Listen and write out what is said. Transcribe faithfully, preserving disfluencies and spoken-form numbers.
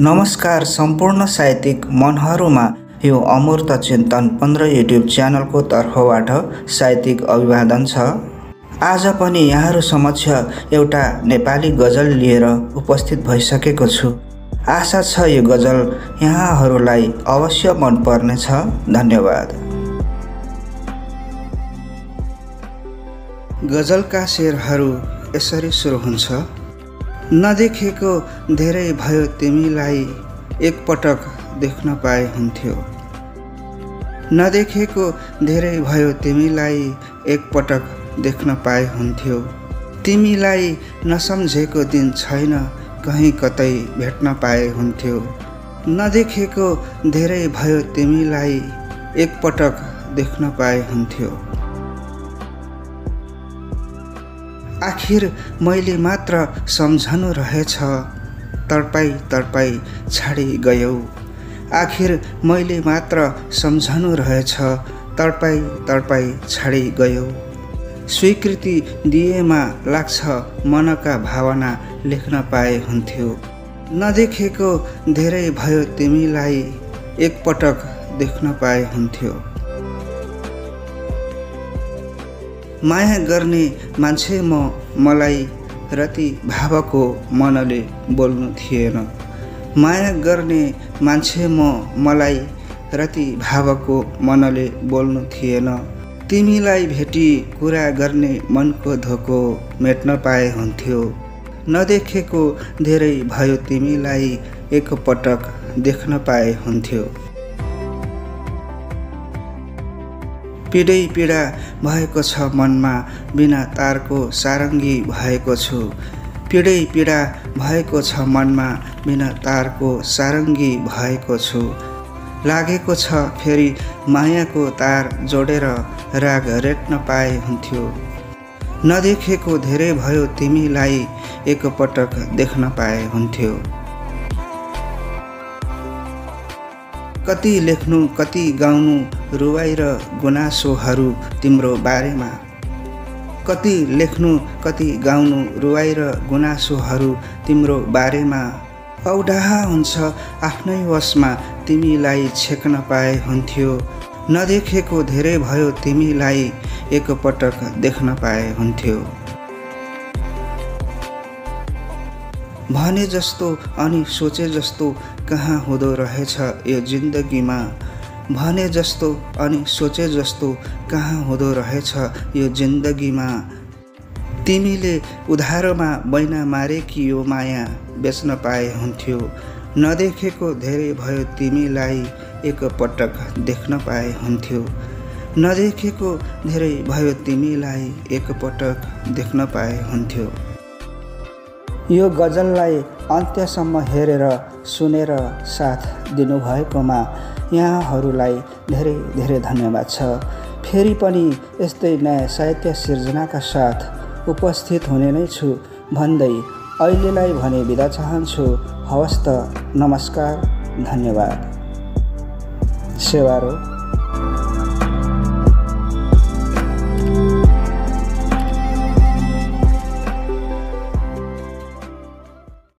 नमस्कार संपूर्ण साहित्यिक मनहरुमा यो अमूर्त चिंतन पंद्रह यूट्यूब चैनल को तर्फबाट साहित्यिक अभिवादन छ। आज पनि यहाँहरु समक्ष एउटा नेपाली गजल लिएर उपस्थित भइसकेको छु। आशा छ यो गजल यहाँहरुलाई अवश्य मन पर्ने छ। धन्यवाद। गजल का शेरहरु यसरी सुरु हुन्छ। नदेखेको धेरै भयो तिमीलाई एक पटक देख्न पाए हुन्थ्यो। नदेखेको धेरै भयो तिमीलाई एक पटक देख्न पाए हुन्थ्यो। तिमीलाई नसम्झेको दिन छैन कहीं कतै भेट्न पाए हुन्थ्यो। नदेखेको धेरै भयो तिमीलाई एक पटक देख्न पाए हुन्थ्यो। आखिर मैले मात्र सम्झनु रहेछ तडपाई तडपाई छाडी गयौ। आखिर मैले मात्र सम्झनु रहेछ तडपाई तडपाई छाडी गयौ। स्वीकृति दिएमा लाग्छ मनका भावना लेख्न पाए हुन्थ्यो। नदेखेको धेरै भयो तिमीलाई एक पटक देख्न पाए हुन्थ्यो। माया गर्ने मान्छे म मलाई रति भावको मनले बोल्नु थिएन। माया गर्ने मान्छे म मलाई रति भावको मनले बोल्नु थिएन। तिमीलाई भेटी कुरा गर्ने मनको धोको मेट्न पाए हुन्थ्यो। नदेखेको धेरै भयो तिमीलाई एकपटक देख्न पाए हुन्थ्यो। पीडै पीडा भएको छ मनमा बिना तारको सारङ्गी भएको छु। पीडै पीडा भएको छ मनमा बिना तारको सारङ्गी भएको छु। लागेको छ फेरि मायाको तार जोडेर राग रेट्न पाए हुन्थ्यो। नदेखेको धेरै भयो तिमीलाई एकपटक देख्न पाए हुन्थ्यो। कति लेख्नु कति गाउनु रुवाई र गुनासोहरू तिम्रो बारेमा। कति लेख्नु कति गाउनु रुवाई र गुनासोहरू तिम्रो बारेमा। औडाहा हुन्छ आफ्नै वशमा तिमीलाई छेक्न पाए हुन्थ्यो। नदेखेको धेरै भयो तिमीलाई एकपटक देख्न पाए हुन्थ्यो। भने जस्तो अनि सोचे जस्तो कहाँ हुँदो रहेछ यो जिन्दगीमा। भने जस्तो अनि सोचे जस्तो कहाँ हुँदो रहेछ यो जिन्दगीमा। तिमीले उधारोमा बैना मारे कि यो माया बेच्न पाए हुन्थ्यो। नदेखेको धेरै भयो तिमीलाई एकपटक देख्न पाए हुन्थ्यो। नदेखेको धेरै भयो तिमीलाई एकपटक देख्न पाए हुन्थ्यो। यो गजललाई अन्त्यसम्म हेरेर सुनेर साथ दिनुभएकोमा यहाँहरूलाई धेरै धेरै धन्यवाद छ। फेरि पनि यस्तै नयाँ साहित्य सिर्जनाका साथ उपस्थित हुने नै छु भन्दै अहिलेलाई भने बिदा चाहन्छु। हवस् त, नमस्कार, धन्यवाद। सेवारो।